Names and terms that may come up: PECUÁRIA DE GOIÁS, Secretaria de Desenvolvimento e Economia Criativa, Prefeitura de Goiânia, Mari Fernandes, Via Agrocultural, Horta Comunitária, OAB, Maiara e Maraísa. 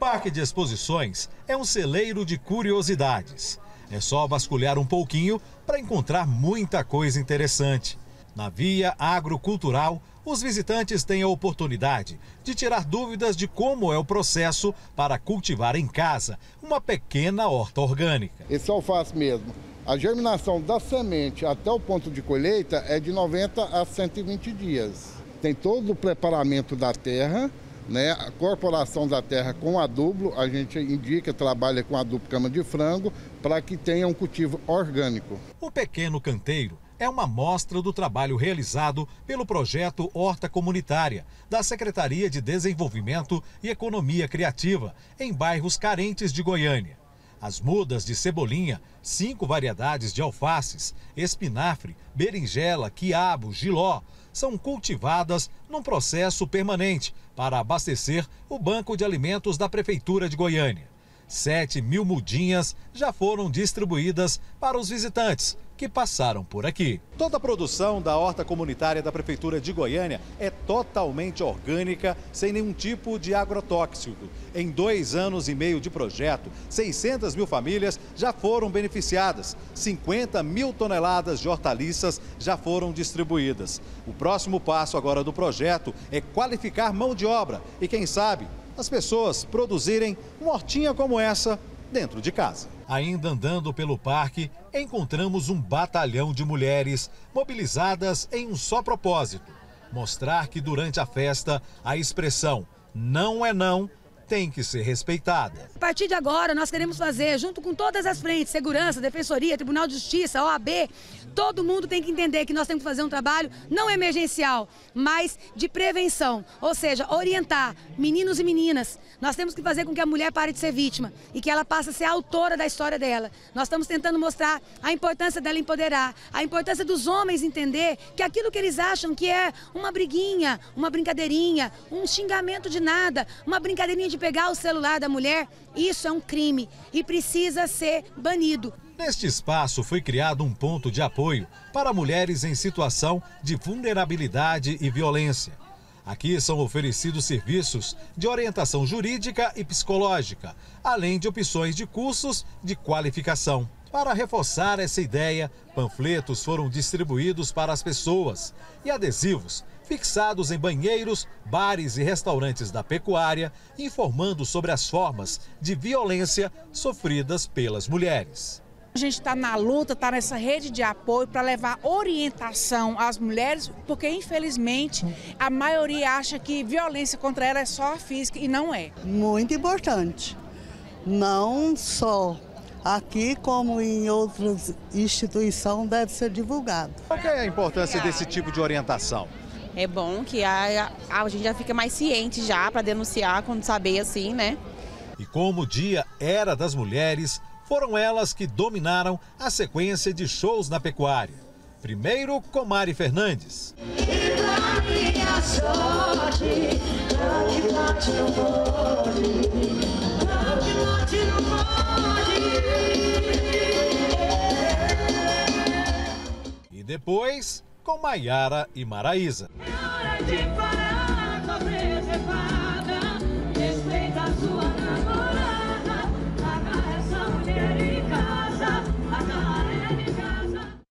Parque de Exposições é um celeiro de curiosidades. É só vasculhar um pouquinho para encontrar muita coisa interessante. Na Via Agrocultural, os visitantes têm a oportunidade de tirar dúvidas de como é o processo para cultivar em casa uma pequena horta orgânica. Esse alface mesmo. A germinação da semente até o ponto de colheita é de 90 a 120 dias. Tem todo o preparamento da terra, né, a corporação da terra com adubo, a gente indica, trabalha com adubo cama de frango, para que tenha um cultivo orgânico. O pequeno canteiro é uma amostra do trabalho realizado pelo projeto Horta Comunitária, da Secretaria de Desenvolvimento e Economia Criativa, em bairros carentes de Goiânia. As mudas de cebolinha, 5 variedades de alfaces, espinafre, berinjela, quiabo, jiló, são cultivadas num processo permanente para abastecer o Banco de Alimentos da Prefeitura de Goiânia. 7.000 mudinhas já foram distribuídas para os visitantes que passaram por aqui. Toda a produção da Horta Comunitária da Prefeitura de Goiânia é totalmente orgânica, sem nenhum tipo de agrotóxico. Em 2 anos e meio de projeto, 600 mil famílias já foram beneficiadas, 50 mil toneladas de hortaliças já foram distribuídas. O próximo passo agora do projeto é qualificar mão de obra e, quem sabe, as pessoas produzirem uma hortinha como essa dentro de casa. Ainda andando pelo parque, encontramos um batalhão de mulheres mobilizadas em um só propósito: mostrar que durante a festa a expressão "não é não" tem que ser respeitada. A partir de agora, nós queremos fazer, junto com todas as frentes, segurança, defensoria, Tribunal de Justiça, OAB, todo mundo tem que entender que nós temos que fazer um trabalho não emergencial, mas de prevenção, ou seja, orientar meninos e meninas. Nós temos que fazer com que a mulher pare de ser vítima e que ela passe a ser a autora da história dela. Nós estamos tentando mostrar a importância dela empoderar, a importância dos homens entender que aquilo que eles acham que é uma briguinha, uma brincadeirinha, um xingamento de nada, uma brincadeirinha de pegar o celular da mulher, isso é um crime e precisa ser banido. Neste espaço foi criado um ponto de apoio para mulheres em situação de vulnerabilidade e violência. Aqui são oferecidos serviços de orientação jurídica e psicológica, além de opções de cursos de qualificação. Para reforçar essa ideia, panfletos foram distribuídos para as pessoas e adesivos fixados em banheiros, bares e restaurantes da pecuária, informando sobre as formas de violência sofridas pelas mulheres. A gente está na luta, está nessa rede de apoio para levar orientação às mulheres, porque infelizmente a maioria acha que violência contra ela é só a física e não é. Muito importante, não só aqui como em outras instituições deve ser divulgado. Qual que é a importância desse tipo de orientação? É bom que a gente já fica mais ciente já para denunciar, quando saber assim, né? E como o dia era das mulheres, foram elas que dominaram a sequência de shows na pecuária. Primeiro com Mari Fernandes. E depois com Maiara e Maraísa. É hora de parar.